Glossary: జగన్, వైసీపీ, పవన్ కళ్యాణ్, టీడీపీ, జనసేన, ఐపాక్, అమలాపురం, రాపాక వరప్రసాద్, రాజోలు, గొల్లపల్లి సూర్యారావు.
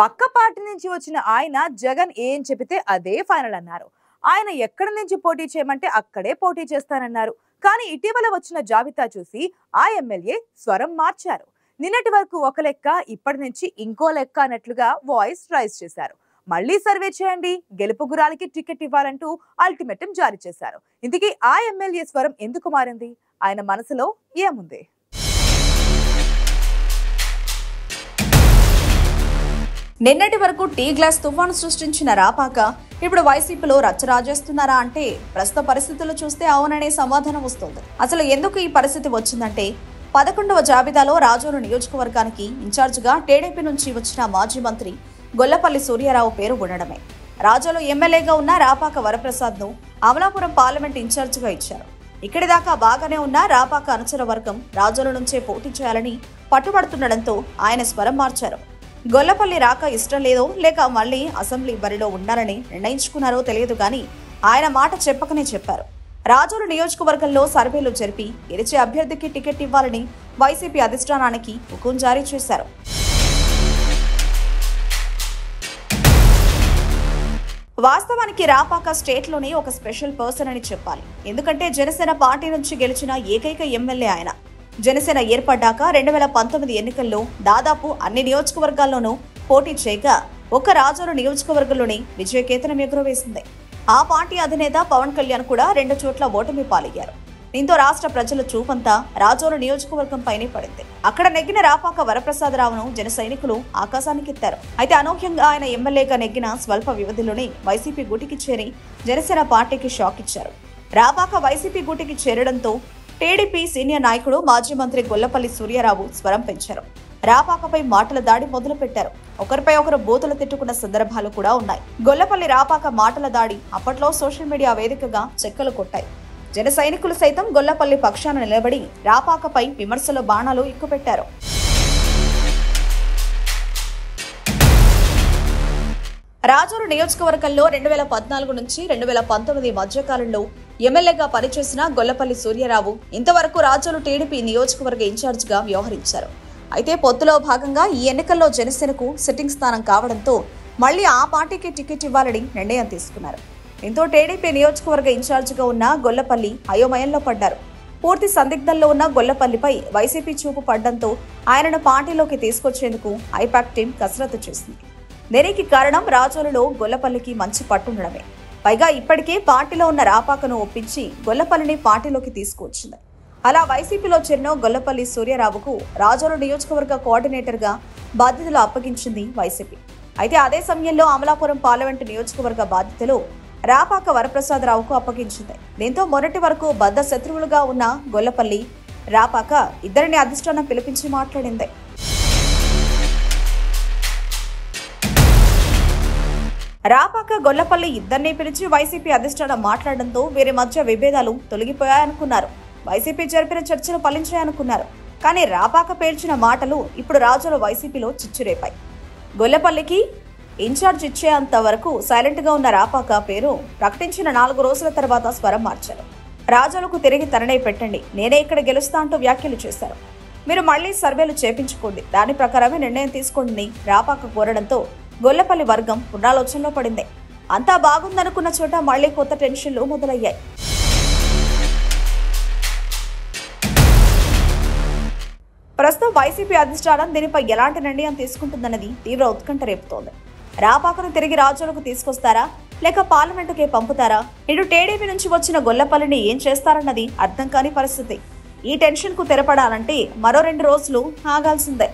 పక్క పార్టీ నుంచి వచ్చిన ఆయన జగన్ ఏం చెబితే అదే ఫైనల్ అన్నారు. ఆయన ఎక్కడి నుంచి పోటీ చేయమంటే అక్కడే పోటీ చేస్తానన్నారు. కానీ ఇటీవల వచ్చిన జాబితా చూసి ఆ ఎమ్మెల్యే స్వరం మార్చారు. నిన్నటి వరకు ఒక లెక్క, ఇప్పటి నుంచి ఇంకో లెక్క అన్నట్లుగా వాయిస్ రైజ్ చేశారు. మళ్లీ సర్వే చేయండి, గెలుపు గురాలకి టికెట్ ఇవ్వాలంటూ అల్టిమేటం జారీ చేశారు. ఇంతకీ ఆ ఎమ్మెల్యే స్వరం ఎందుకు మారింది? ఆయన మనసులో ఏముంది? నిన్నటి వరకు టీ గ్లాస్ తుఫాను సృష్టించిన రాపాక ఇప్పుడు వైసీపీలో రచ్చరాజేస్తున్నారా అంటే ప్రస్తుత పరిస్థితులు చూస్తే అవుననే సమాధానం వస్తుంది. అసలు ఎందుకు ఈ పరిస్థితి వచ్చిందంటే 11వ జాబితాలో రాజోలు నియోజకవర్గానికి ఇన్ఛార్జిగా టీడీపీ నుంచి వచ్చిన మాజీ మంత్రి గొల్లపల్లి సూర్యారావు పేరు ఉండడమే. రాజోలు ఎమ్మెల్యేగా ఉన్న రాపాక వరప్రసాద్ను అమలాపురం పార్లమెంట్ ఇన్ఛార్జిగా ఇచ్చారు. ఇక్కడి దాకా బాగానే ఉన్న రాపాక అనుచర వర్గం రాజోలు నుంచే పోటీ చేయాలని పట్టుబడుతుండడంతో ఆయన స్వరం మార్చారు. గొల్లపల్లి రాక ఇష్టం లేదో లేక మళ్లీ అసెంబ్లీ బరిలో ఉండాలని నిర్ణయించుకున్నారో తెలియదు, కానీ ఆయన మాట చెప్పకనే చెప్పారు. రాజోలు నియోజకవర్గంలో సర్వేలు జరిపి గెలిచే అభ్యర్థికి టికెట్ ఇవ్వాలని వైసీపీ అధిష్టానానికి హుకుం జారీ చేశారు. వాస్తవానికి రాపాక స్టేట్లోనే ఒక స్పెషల్ పర్సన్ అని చెప్పాలి. ఎందుకంటే జనసేన పార్టీ నుంచి గెలిచిన ఏకైక ఎమ్మెల్యే ఆయన. జనసేన ఏర్పడ్డాక 2019 ఎన్నికల్లో దాదాపు అన్ని నియోజకవర్గాల్లోనూ పోటీ చేయగా ఒక్క రాజోలు నియోజకవర్గంలోని విజయకేతనం ఎగురవేసింది. ఆ పార్టీ అధినేత పవన్ కళ్యాణ్ కూడా 2 చోట్ల ఓటమి పాలయ్యారు. దీంతో రాష్ట్ర ప్రజల చూపంతా రాజోలు నియోజకవర్గంపైనే పడింది. అక్కడ నెగ్గిన రాపాక వరప్రసాదరావును జన సైనికులు ఆకాశానికెత్తారు. అయితే అనూహ్యంగా ఆయన ఎమ్మెల్యేగా నెగ్గిన స్వల్ప వ్యవధిలోనే వైసీపీ గూటికి చేరి జనసేన పార్టీకి షాక్ ఇచ్చారు. రాపాక వైసీపీ గూటికి చేరడంతో టీడీపీ సీనియర్ నాయకుడు మాజీ మంత్రి గొల్లపల్లి సూర్యారావు స్వరం పెంచారు. రాపాకపై మాటల దాడి మొదలు పెట్టారు. ఒకరిపై ఒకరు బూతులు తిట్టుకున్న సందర్భాలు కూడా ఉన్నాయి. గొల్లపల్లి రాపాక మాటల దాడి అప్పట్లో సోషల్ మీడియా వేదికగా చెక్కలు కొట్టాయి. జన సైనికులు సైతం గొల్లపల్లి పక్షాన నిలబడి రాపాకపై విమర్శల బాణాలు ఎక్కుపెట్టారు. రాజోలు నియోజకవర్గంలో 2014 నుంచి 2019 మధ్యకాలంలో ఎమ్మెల్యేగా పనిచేసిన గొల్లపల్లి సూర్యారావు ఇంతవరకు రాజోలు టీడీపీ నియోజకవర్గ ఇన్ఛార్జిగా వ్యవహరించారు. అయితే పొత్తులో భాగంగా ఈ ఎన్నికల్లో జనసేనకు సిట్టింగ్ స్థానం కావడంతో మళ్లీ ఆ పార్టీకి టికెట్ ఇవ్వాలని నిర్ణయం తీసుకున్నారు. దీంతో టీడీపీ నియోజకవర్గ ఇన్ఛార్జిగా ఉన్న గొల్లపల్లి అయోమయంలో పడ్డారు. పూర్తి సందిగ్ధంలో ఉన్న గొల్లపల్లిపై వైసీపీ చూపు పడ్డంతో ఆయనను పార్టీలోకి తీసుకొచ్చేందుకు ఐపాక్ టీం కసరత్తు చేసింది. దీనికి కారణం రాజోలులో గొల్లపల్లికి మంచి పట్టుండడమే. పైగా ఇప్పటికే పార్టీలో ఉన్న రాపాకను ఒప్పించి గొల్లపల్లిని పార్టీలోకి తీసుకువచ్చింది. అలా వైసీపీలో చేరిన గొల్లపల్లి సూర్యారావుకు రాజోలు నియోజకవర్గ కోఆర్డినేటర్గా బాధ్యతలు అప్పగించింది వైసీపీ. అయితే అదే సమయంలో అమలాపురం పార్లమెంటు నియోజకవర్గ బాధ్యతలు రాపాక వరప్రసాదరావుకు అప్పగించింది. దీంతో మొదటి వరకు బద్ద శత్రువులుగా ఉన్న గొల్లపల్లి రాపాక ఇద్దరిని అధిష్టానం పిలిపించి మాట్లాడింది. రాపాక గొల్లపల్లి ఇద్దరినీ పిలిచి వైసీపీ అధిష్టానం మాట్లాడడంతో వీరి మధ్య విభేదాలు తొలగిపోయాయనుకున్నారు. వైసీపీ జరిపిన చర్చలు ఫలించాయనుకున్నారు. కానీ రాపాక పేర్చిన మాటలు ఇప్పుడు రాజోలు వైసీపీలో చిచ్చురేపాయి. గొల్లపల్లికి ఇన్ఛార్జ్ ఇచ్చేంత వరకు సైలెంట్గా ఉన్న రాపాక పేరు ప్రకటించిన 4 రోజుల తర్వాత స్వరం మార్చారు. రాజోలకు తిరిగి తననే పెట్టండి, నేనే ఇక్కడ గెలుస్తా అంటూ వ్యాఖ్యలు చేశారు. మీరు మళ్లీ సర్వేలు చేపించుకోండి, దాని ప్రకారమే నిర్ణయం తీసుకోండి రాపాక కోరడంతో గొల్లపల్లి వర్గం పునరాలోచనలో పడింది. అంతా బాగుందనుకున్న చోట మళ్లీ కొత్త టెన్షన్లు మొదలయ్యాయి. ప్రస్తుతం వైసీపీ అధిష్టానం దీనిపై ఎలాంటి నిర్ణయం తీసుకుంటుందన్నది తీవ్ర ఉత్కంఠ రేపుతోంది. రాపాకను తిరిగి రాజోలకు తీసుకొస్తారా లేక పార్లమెంటుకే పంపుతారా? ఇటు టీడీపీ నుంచి వచ్చిన గొల్లపల్లిని ఏం చేస్తారన్నది అర్థం కాని పరిస్థితి. ఈ టెన్షన్కు తెరపడాలంటే మరో 2 రోజులు ఆగాల్సిందే.